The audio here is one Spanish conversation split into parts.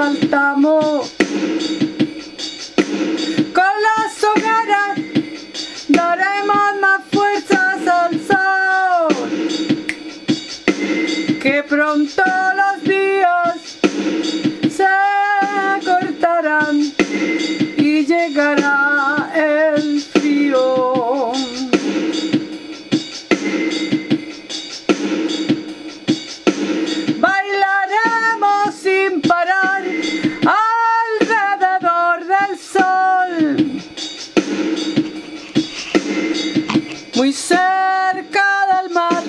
saltamos con las hogueras, daremos más fuerzas al sol, que pronto los días se cortarán y llegará el frío. Muy cerca del mar,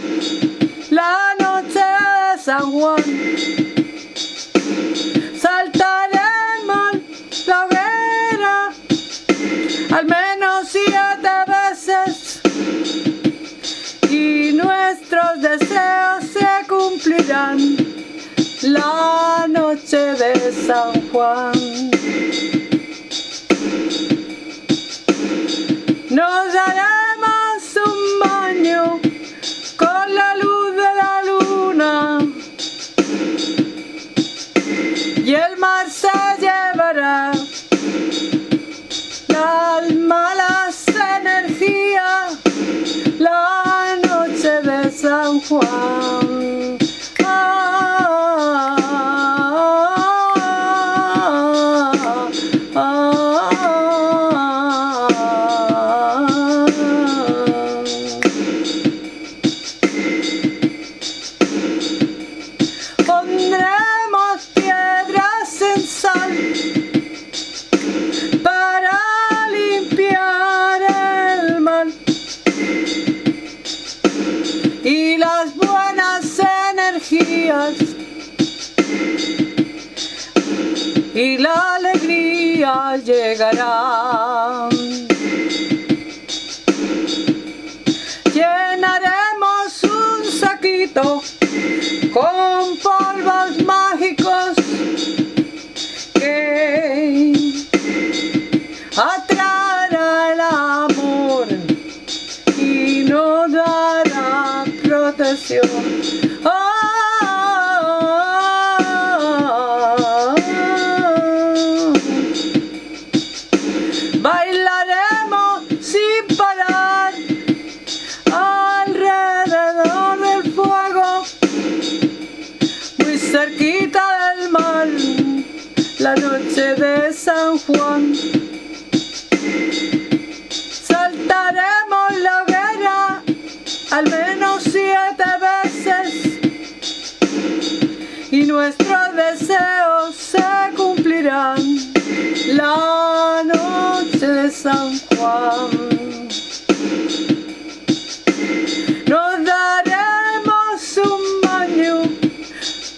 la noche de San Juan, saltaremos la hoguera al menos 7 veces y nuestros deseos se cumplirán la noche de San Juan. Nos dará con la luz de la luna y el mar se llevará las malas energías la noche de San Juan. Y las buenas energías y la alegría llegarán. Llenaremos un saquito con polvos mágicos que atraerá el amor y nos dará protección. Oh, oh, oh, oh, oh. Bailaremos sin parar alrededor del fuego, muy cerquita del mar, la noche de San Juan. Saltaremos la hoguera al menos 7 veces y nuestros deseos se cumplirán la noche de San Juan. Nos daremos un baño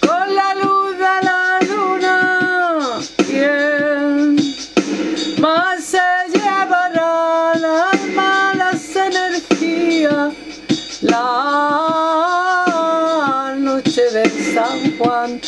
con la luz de la luna y el mar se llevará las malas energías la noche de San Juan.